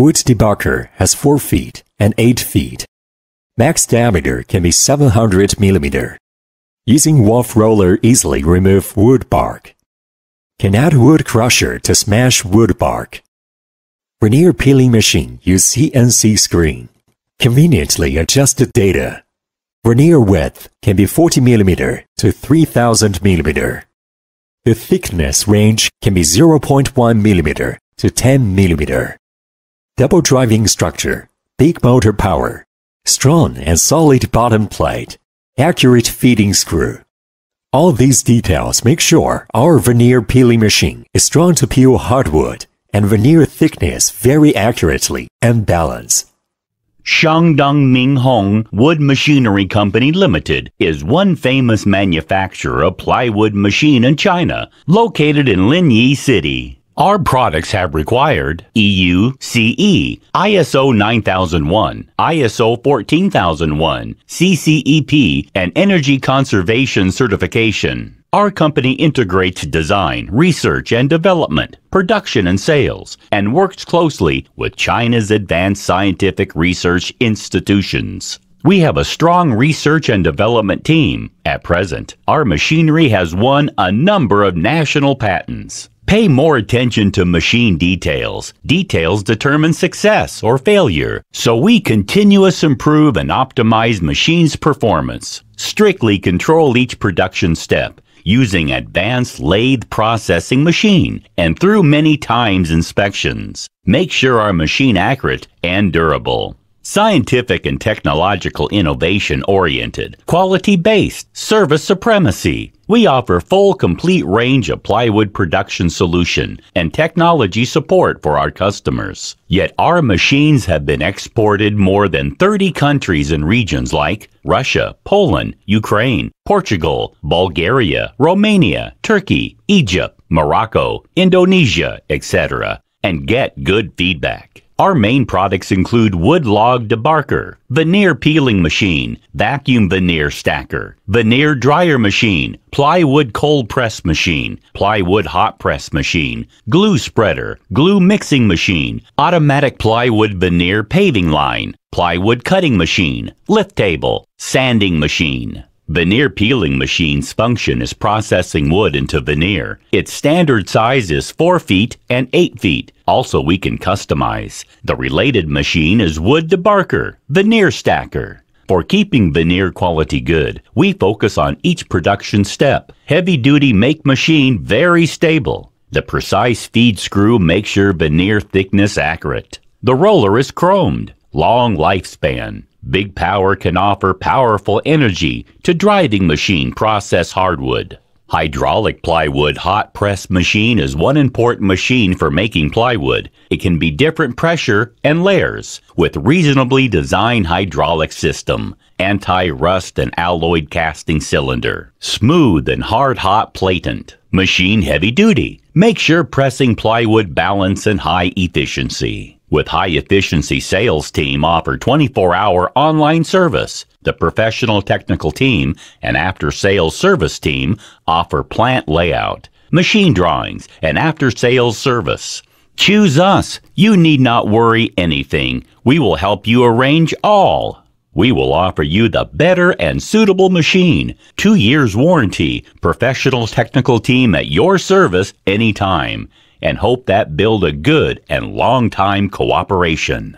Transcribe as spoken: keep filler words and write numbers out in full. Wood debugger has four feet and eight feet. Max diameter can be seven hundred millimeters. Using wolf roller easily remove wood bark. Can add wood crusher to smash wood bark. Veneer peeling machine use C N C screen. Conveniently adjust the data. Veneer width can be forty millimeters to three thousand millimeters. The thickness range can be zero point one millimeters to ten millimeters. Double driving structure, big motor power, strong and solid bottom plate, accurate feeding screw. All these details make sure our veneer peeling machine is strong to peel hardwood and veneer thickness very accurately and balanced. Shandong Minghong Wood Machinery Company Limited is one famous manufacturer of plywood machine in China, located in Linyi City. Our products have required E U C E, I S O nine thousand one, I S O fourteen thousand one, C C E P, and energy conservation certification. Our company integrates design, research and development, production and sales, and works closely with China's advanced scientific research institutions. We have a strong research and development team. At present, our machinery has won a number of national patents. Pay more attention to machine details. Details determine success or failure, so we continuously improve and optimize machines' performance. Strictly control each production step using advanced lathe processing machine and through many times inspections. Make sure our machine accurate and durable. Scientific and technological innovation oriented, quality-based, service supremacy. We offer full complete range of plywood production solution and technology support for our customers. Yet our machines have been exported more than thirty countries and regions like Russia, Poland, Ukraine, Portugal, Bulgaria, Romania, Turkey, Egypt, Morocco, Indonesia, et cetera, and get good feedback. Our main products include wood log debarker, veneer peeling machine, vacuum veneer stacker, veneer dryer machine, plywood cold press machine, plywood hot press machine, glue spreader, glue mixing machine, automatic plywood veneer paving line, plywood cutting machine, lift table, sanding machine. Veneer peeling machine's function is processing wood into veneer. Its standard size is four feet and eight feet. Also, we can customize. The related machine is wood debarker, veneer stacker. For keeping veneer quality good, we focus on each production step. Heavy-duty make machine very stable. The precise feed screw makes sure veneer thickness accurate. The roller is chromed. Long lifespan. Big power can offer powerful energy to driving machine process hardwood. Hydraulic plywood hot press machine is one important machine for making plywood. It can be different pressure and layers with reasonably designed hydraulic system, anti-rust and alloyed casting cylinder, smooth and hard hot platen. Machine heavy duty. Make sure pressing plywood balance and high efficiency. With high-efficiency sales team offer twenty-four hour online service. The professional technical team and after-sales service team offer plant layout, machine drawings, and after-sales service. Choose us. You need not worry anything. We will help you arrange all. We will offer you the better and suitable machine. Two years warranty, professional technical team at your service anytime. And hope that build a good and long-time cooperation.